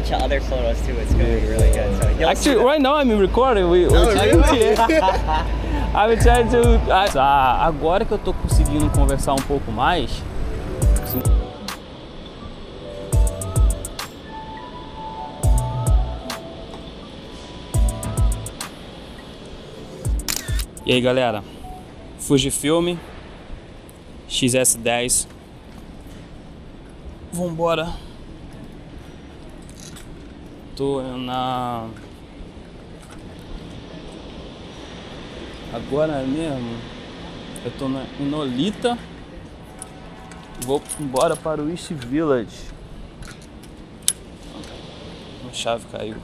bunch of other photos too. It's going to be really good. So actually, right now I'm recording. I'm trying to. Agora que eu tô conseguindo conversar um pouco mais. E aí, galera? Fujifilm XS10. Vambora. Tô na... Agora mesmo eu tô na Inolita. Vou embora para o East Village. A chave caiu.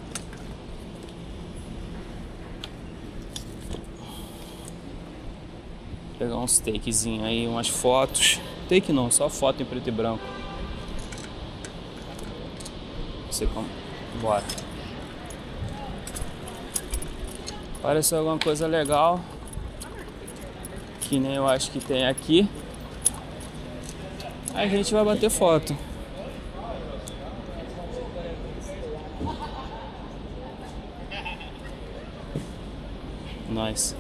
Vou pegar uns takezinho aí, umas fotos. Take não, só foto em preto e branco. Não sei como. Bora. Apareceu alguma coisa legal. Que nem eu acho que tem aqui. Aí a gente vai bater foto. Nice.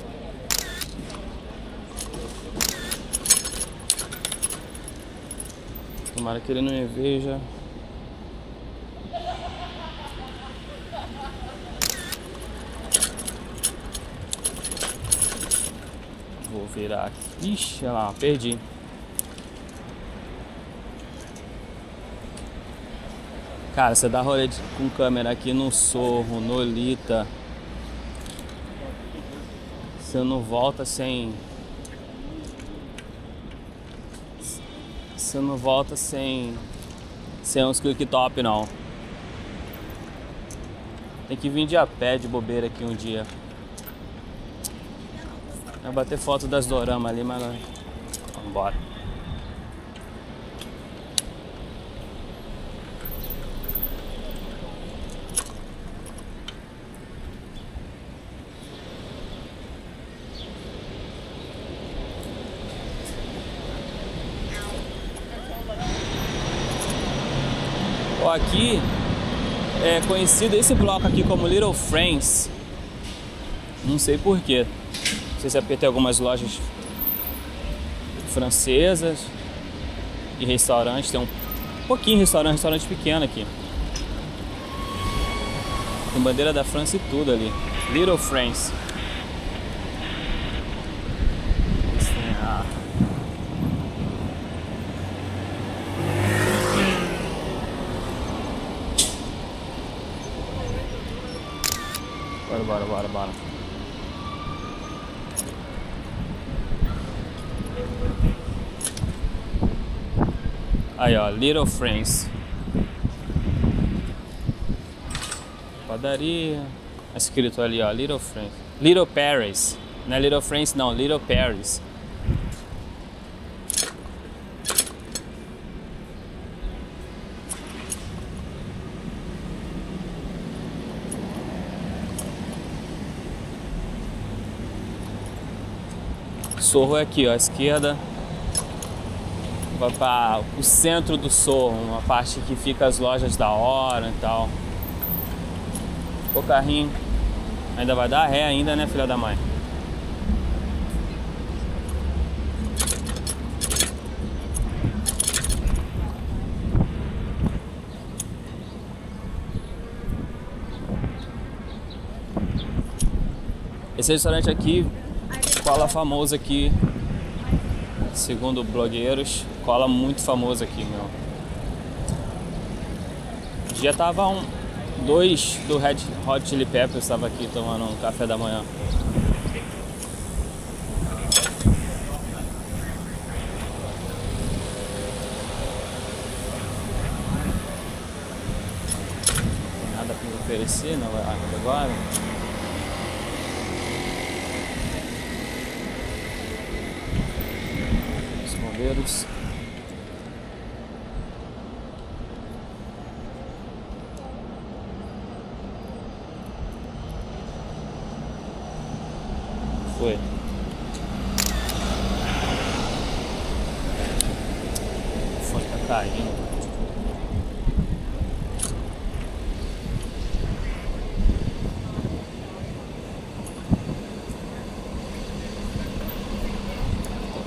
Tomara que ele não me veja. Vou virar aqui. Ixi, olha lá, perdi. Cara, você dá rolê com câmera aqui no Sorro, no Lita. Você não volta sem... Você não volta sem uns cooktop, não. Tem que vir de a pé de bobeira aqui um dia. Vai bater foto das doramas ali, mas... Vamos embora. Aqui é conhecido esse bloco aqui como Little Friends. Não sei porquê. Não sei se é porque tem algumas lojas francesas e restaurantes. Tem um pouquinho de restaurante pequeno aqui. Tem bandeira da França e tudo ali. Little Friends. Bora. Aí, ó, Little Friends. Padaria. É escrito ali, ó, Little Friends. Little Paris. Não é Little Friends, não. Little Paris. Sorro é aqui, ó, à esquerda. Vai para o centro do Sorro, uma parte que fica as lojas da hora e tal. O carrinho ainda vai dar ré ainda, né, filha da mãe? Esse restaurante aqui, cola famosa aqui, segundo blogueiros, cola muito famosa aqui, meu. Já tava dois do Red Hot Chili Peppers, tava aqui tomando um café da manhã. Nada para oferecer, não vai agora. Foi. O fone tá caindo.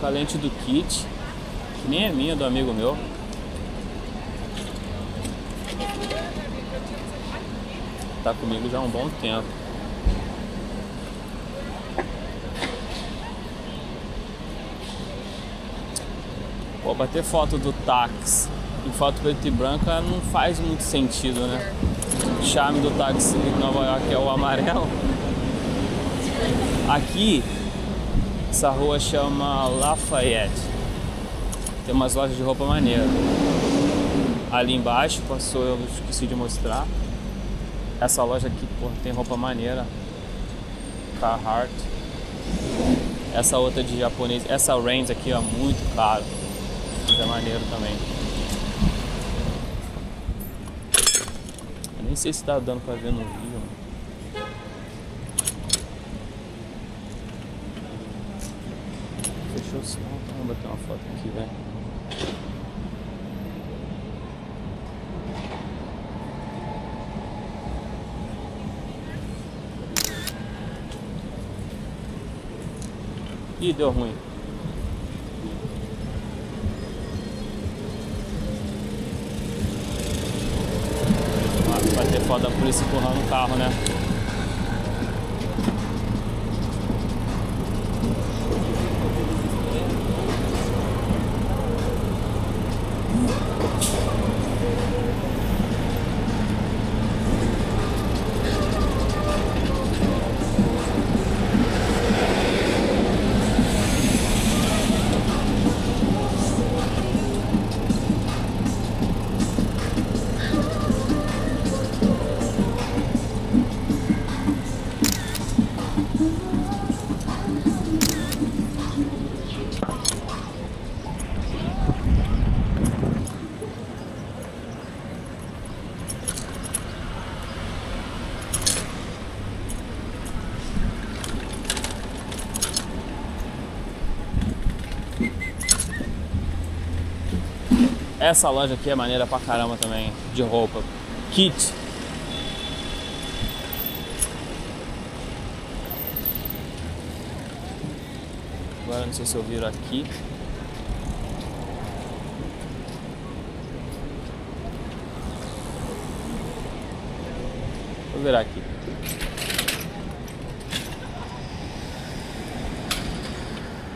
com a lente do kit, que nem é minha, do amigo meu. Tá comigo já há um bom tempo. Pô, bater foto do táxi em foto preto e branca não faz muito sentido, né? O charme do táxi em Nova York é o amarelo. Aqui, essa rua chama Lafayette. Tem umas lojas de roupa maneira. Ali embaixo, passou, eu esqueci de mostrar. Essa loja aqui, porra, tem roupa maneira. Carhartt. Essa outra de japonês. Essa Rains aqui é muito caro. Mas é maneiro também. Eu nem sei se tá dando pra ver no vídeo. Fechou o sinal. Vamos bater uma foto aqui, velho. Ih, deu ruim. Vai ter foto da polícia empurrando o carro, né? Essa loja aqui é maneira pra caramba também, de roupa. Kit. Agora não sei se eu viro aqui. Vou virar aqui.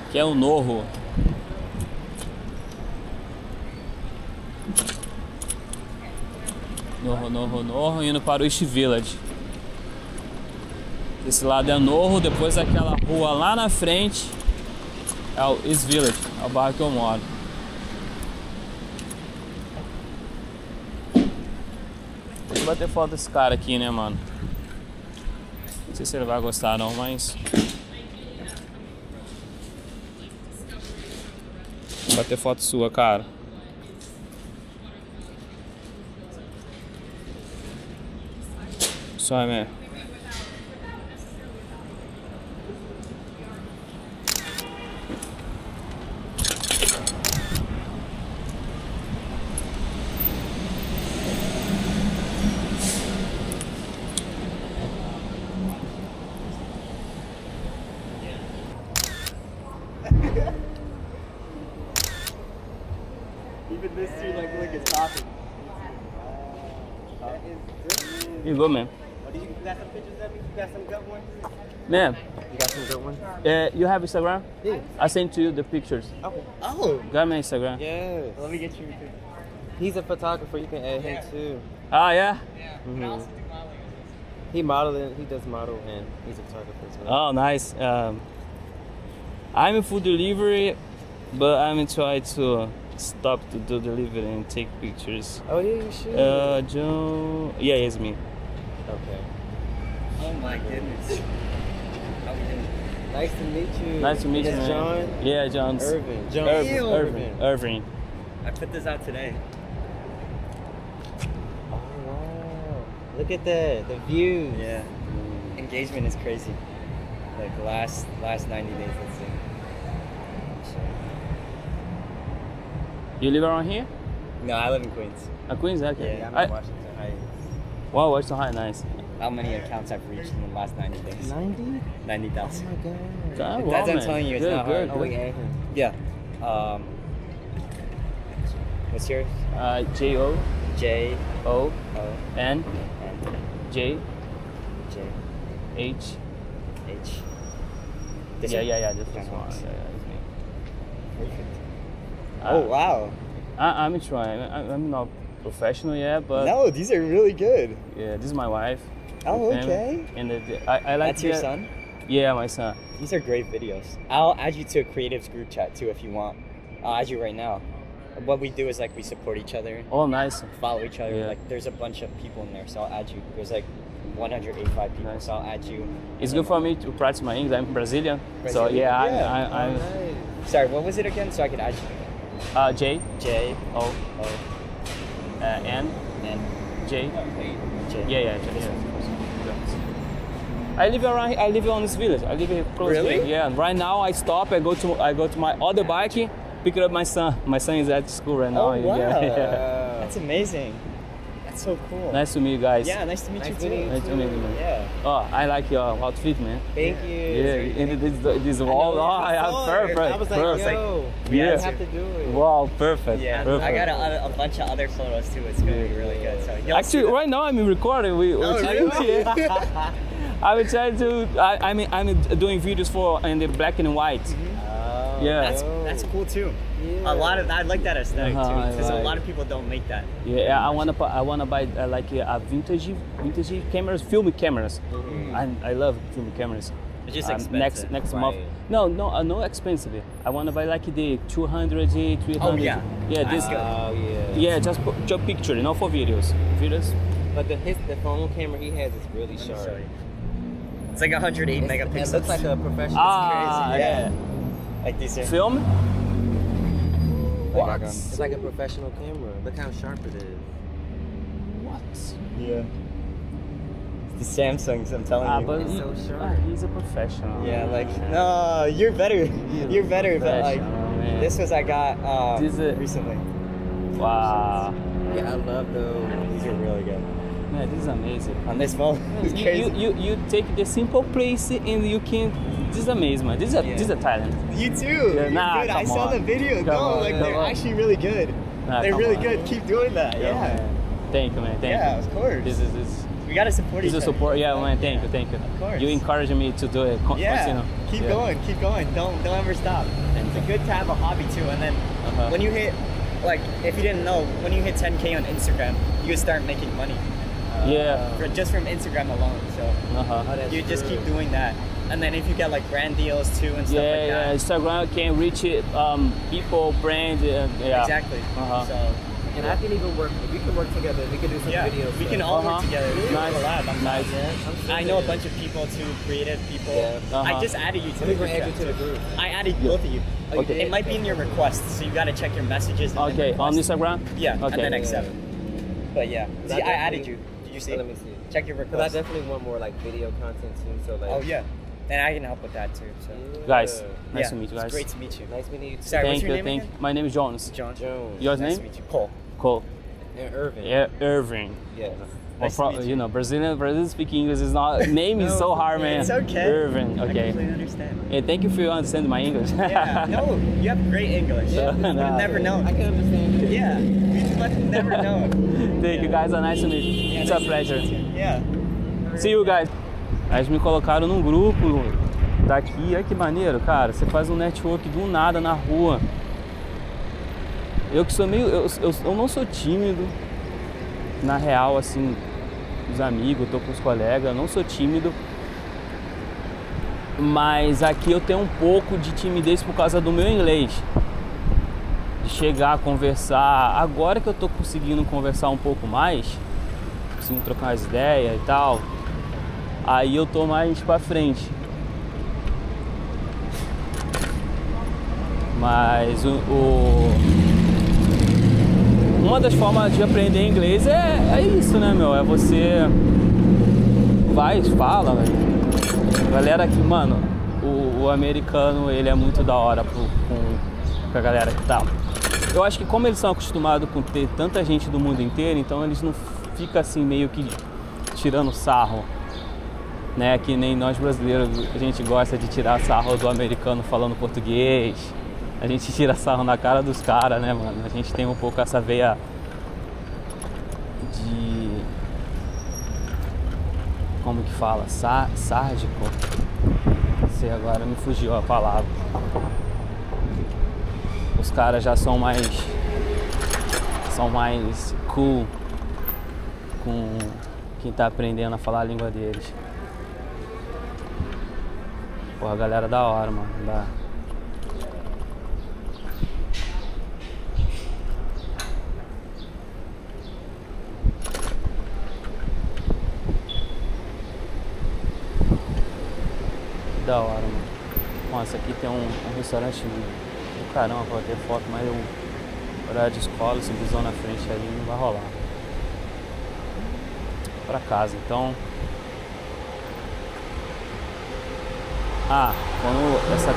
Que é um Novo. Novo, indo para o East Village. Esse lado é Novo, depois aquela rua lá na frente é o East Village, é o bairro que eu moro. Deixa eu bater foto desse cara aqui, né, mano? Não sei se ele vai gostar não, mas... Vou bater foto sua, cara. Sorry, man. Even this dude, like, look, it's popping. That is good. You go, man. Man, you got some good ones? You have Instagram? Yeah. I sent you the pictures. Okay. Oh. Got my Instagram. Yeah. Let me get you. He's a photographer. You can add him too. Ah, yeah? Yeah. Mm-hmm. He modeling. He does model and he's a photographer as well. Oh, nice. I'm in food delivery, but I'm trying to stop to do delivery and take pictures. Oh, yeah, you should. Joe. Yeah, it's me. Okay. Oh my goodness. Nice to meet you. Nice to meet you, man. John? Yeah, John. Irving. I put this out today. Oh wow. Look at that. The views. Yeah. Engagement is crazy. Like last 90 days, let's see. You live around here? No, I live in Queens. Queens? Okay. Yeah, I'm in Washington Heights. Wow, Washington Heights, nice. How many accounts I've reached in the last 90 days? 90,000. Oh my god. That's what I'm telling you. It's not hard. Oh, wait. Yeah. What's yours? J O N J H H. This one? Yeah. This one. Yeah, it's me. Perfect. Oh wow! I'm trying. I'm not professional yet, but no, these are really good. Yeah, this is my wife. Oh, okay. And I like. That's your son? Yeah, my son. These are great videos. I'll add you to a creatives group chat too if you want. I'll add you right now. What we do is like we support each other. Oh, nice. Follow each other. Yeah. Like there's a bunch of people in there, so I'll add you. There's like 185 people, nice. So I'll add you. It's good for me to practice my English. I'm Brazilian. So yeah. Nice. Sorry, what was it again? So I could add you. J O N J H. Yeah. I live on this village. I live here close. Really? Here. Yeah. Right now I stop. I go to my other bike, pick up my son. My son is at school right now. Oh wow! Yeah. That's amazing. That's so cool. Nice to meet you guys. Yeah, nice to meet you too. Nice to meet you. Man. Yeah. Oh, I like your outfit, man. Thank you. Yeah. And this wall. Oh, perfect. I was like, perfect. Yo, we have to do it. Wow, perfect. Yeah. Perfect. I got a bunch of other photos too. It's gonna be really good. So actually, right now I'm recording. I'm trying to. I'm doing videos in the black and white. Mm-hmm. Yeah, that's cool too. Yeah. A lot of I like that aesthetic too, because a lot of people don't make that. Yeah, I wanna buy like a vintage cameras, film cameras. Mm-hmm. I love film cameras. It's just expensive. Next month. No, expensive. I wanna buy like the 200, 300. Oh yeah. Yeah, this. Yeah, just picture, not for videos. But the phone camera he has is really sharp. It's like 108 megapixels. It looks like a professional. Ah, crazy. Yeah. Like this. Film? What? It's like a professional camera. Look how sharp it is. What? Yeah. It's the Samsungs, I'm telling you. But it's so sharp. He's a professional. Yeah, like, no, you're better. You're better, but like, man. This was I got recently. Wow. Yeah, I love those. These are really good. Yeah, this is amazing. On this phone, it's crazy. You take the simple place and you can. This is amazing, man. This is a talent. You too. Yeah, nah, I saw the video. They're actually really good. They're really good. Keep doing that. Yeah. Thank you, man. Thank you. Yeah, of course. This. We gotta support each other. Yeah, man. Thank you. Of course. You encouraged me to do it. Yeah. Keep going. Don't ever stop. It's a good to have a hobby too, and then when you hit, like, if you didn't know, when you hit 10K on Instagram, you start making money. Yeah. Just from Instagram alone, so you just keep doing that, and then if you get like brand deals too and stuff like that. Yeah, Instagram can reach it, people, brand, exactly. So, and I can even work. We can work together. We can do some videos. We can all work together. Nice. Nice. Yeah, I know a bunch of people too, creative people. Yeah. I just added you to the group. I added both of you. Okay. It might be in your requests, so you got to check your messages. Okay. On Instagram. Yeah. Okay. And then accept. But yeah, see, I added you. You see? Let me see. Check your request. I definitely want more like video content soon. So like. Oh yeah, and I can help with that too. So. Yeah. Guys, nice to meet you guys. It's great to meet you. Nice meeting you. Too. Sorry, what's your name again? My name is Jones. Your name? Nice to meet you. Cole. And Irving. Yeah, Irving. Yeah. Nice to meet you. You know, Brazilian speaking English is not. Name is so hard, man. It's okay. Irving. Okay. I completely understand. Yeah, thank you for understanding my English. Yeah. No, you have great English. Yeah. You never know. I can understand. Yeah. Never know. Thank you guys, nice to meet you. It's a pleasure. Yeah. See you guys. Aí me colocaram num grupo daqui, olha que maneiro, cara. Você faz um network do nada na rua. Eu que sou meio, eu não sou tímido. Na real, assim, os amigos, eu tô com os colegas, eu não sou tímido. Mas aqui eu tenho um pouco de timidez por causa do meu inglês. Chegar a conversar, agora que eu tô conseguindo conversar um pouco mais, consigo trocar as ideias e tal, aí eu tô mais pra frente. Mas uma das formas de aprender inglês é isso, né, meu? É você vai, fala, velho. Galera aqui, mano, o americano, ele é muito da hora com a galera que tá. Eu acho que como eles são acostumados com ter tanta gente do mundo inteiro, então eles não ficam assim meio que tirando sarro, né? Que nem nós brasileiros, a gente gosta de tirar sarro do americano falando português, a gente tira sarro na cara dos caras, né, mano? A gente tem um pouco essa veia de... como que fala? Sárdico? Não sei, agora me fugiu a palavra. Os caras já são mais... cool com quem tá aprendendo a falar a língua deles. Porra, galera da hora, mano. Da hora, mano. Nossa, aqui tem um restaurante do caramba pra ter foto, mas eu... horário de escola, se visão na frente ali, não vai rolar. Pra casa, então... ah, quando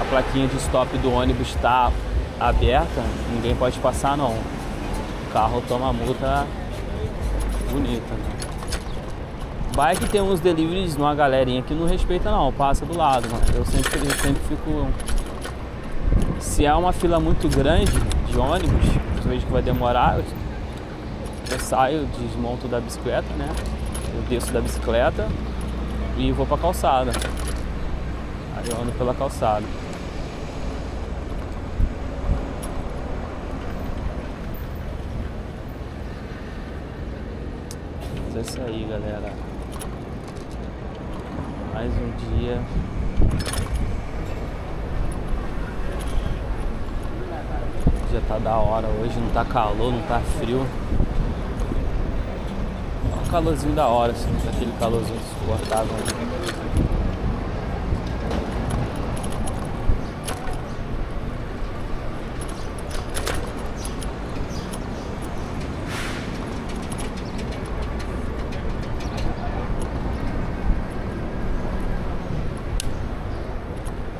a plaquinha de stop do ônibus tá aberta, ninguém pode passar, não. O carro toma multa bonita, né? Bike tem uns deliveries numa galerinha que não respeita, não. Passa do lado, mano. Eu sempre fico... se é uma fila muito grande de ônibus, eu vejo que vai demorar, eu saio, desmonto da bicicleta, né? Eu desço da bicicleta e vou pra calçada. Aí eu ando pela calçada. Mas é isso aí, galera. Mais um dia. Já tá da hora hoje, não tá calor, não tá frio. É um calorzinho da hora, assim, aquele calorzinho suportável.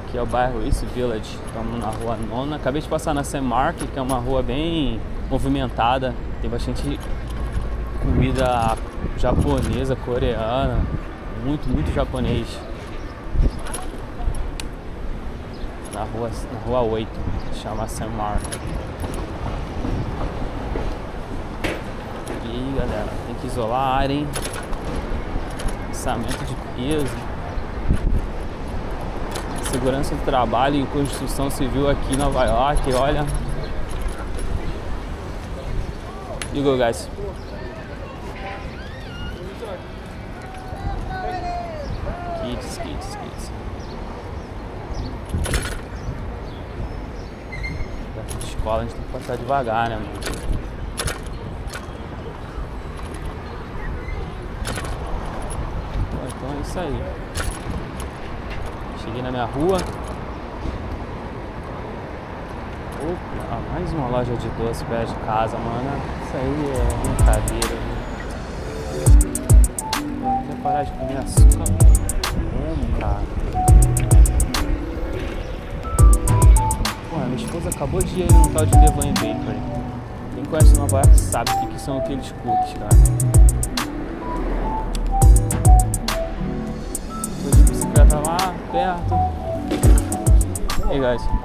Aqui é o bairro East Village, estamos na rua 9. Acabei de passar na Semark, que é uma rua bem movimentada. Tem bastante comida japonesa, coreana. Muito japonês. Na rua 8, chama Semark. E aí, galera, tem que isolar a área, hein? Lançamento de peso. Segurança do trabalho e construção civil aqui em Nova York, olha. You go, guys. Kids. Da escola a gente tem que passar devagar, né, mano? Então é isso aí. Cheguei na minha rua. Opa, mais uma loja de doce perto de casa, mano. Isso aí é brincadeira. Vou até parar de comer açúcar. Cara. Pô, minha esposa acabou de ir no tal de Levain Bakery. Quem conhece Nova York sabe o que são aqueles cookies, cara. Vou de bicicleta lá. Perto. Hey guys.